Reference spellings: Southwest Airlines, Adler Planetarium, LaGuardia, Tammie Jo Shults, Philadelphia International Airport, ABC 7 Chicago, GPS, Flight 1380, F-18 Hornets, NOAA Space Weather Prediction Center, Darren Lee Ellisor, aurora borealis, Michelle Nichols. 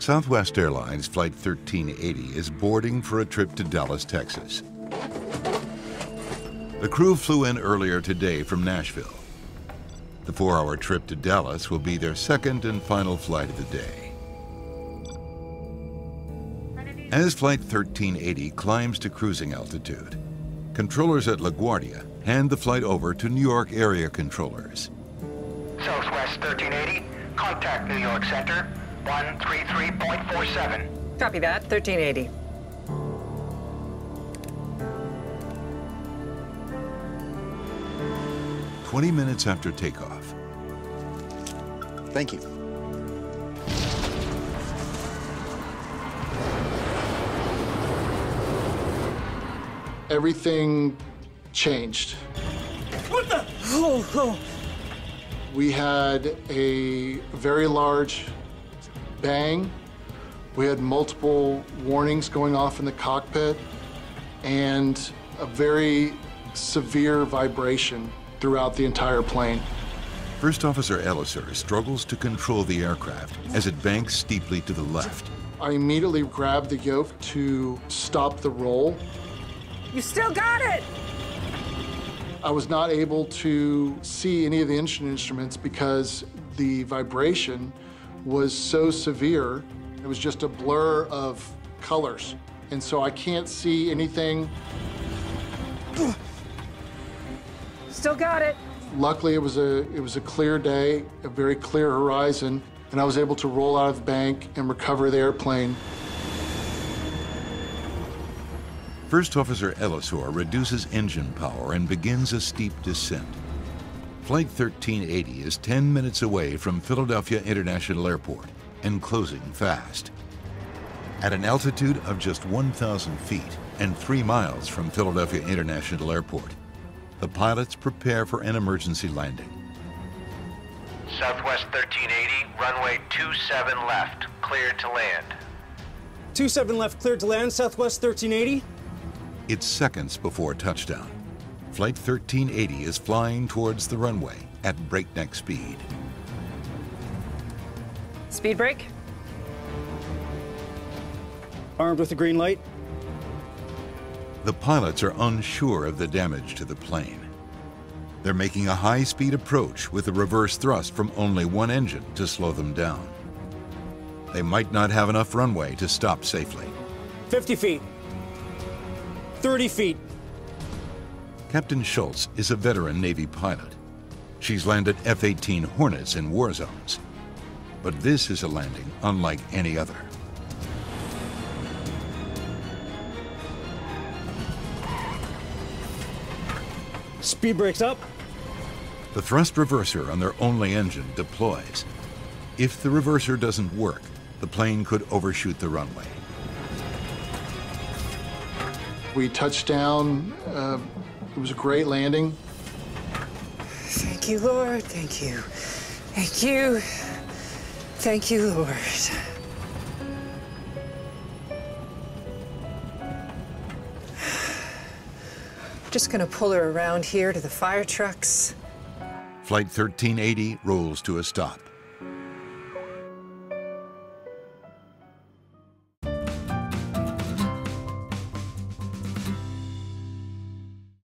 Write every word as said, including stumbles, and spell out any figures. Southwest Airlines Flight thirteen eighty is boarding for a trip to Dallas, Texas. The crew flew in earlier today from Nashville. The four-hour trip to Dallas will be their second and final flight of the day. As Flight thirteen eighty climbs to cruising altitude, controllers at LaGuardia hand the flight over to New York area controllers. Southwest thirteen eighty, contact New York Center, one three three point four seven. Copy that, thirteen eighty. twenty minutes after takeoff. Thank you. Everything changed. What the? Oh, oh. We had a very large bang. We had multiple warnings going off in the cockpit and a very severe vibration throughout the entire plane. First Officer Ellisor struggles to control the aircraft as it banks steeply to the left. I immediately grabbed the yoke to stop the roll. You still got it! I was not able to see any of the engine instruments because the vibration was so severe. It was just a blur of colors. And so I can't see anything. Still got it. Luckily, it was a it was a clear day, a very clear horizon, and I was able to roll out of the bank and recover the airplane. First Officer Ellisor reduces engine power and begins a steep descent. Flight thirteen eighty is ten minutes away from Philadelphia International Airport and closing fast. At an altitude of just one thousand feet and three miles from Philadelphia International Airport, the pilots prepare for an emergency landing. Southwest thirteen eighty, runway two seven left, cleared to land. two seven left, cleared to land, Southwest thirteen eighty. It's seconds before touchdown. Flight thirteen eighty is flying towards the runway at breakneck speed. Speed break. Armed with a green light. The pilots are unsure of the damage to the plane. They're making a high-speed approach with a reverse thrust from only one engine to slow them down. They might not have enough runway to stop safely. fifty feet. thirty feet. Captain Shults is a veteran Navy pilot. She's landed F eighteen Hornets in war zones. But this is a landing unlike any other. Speed brakes up. The thrust reverser on their only engine deploys. If the reverser doesn't work, the plane could overshoot the runway. We touched down. Uh, it was a great landing. Thank you, Lord. Thank you. Thank you. Thank you, Lord. Just gonna pull her around here to the fire trucks. Flight thirteen eighty rolls to a stop.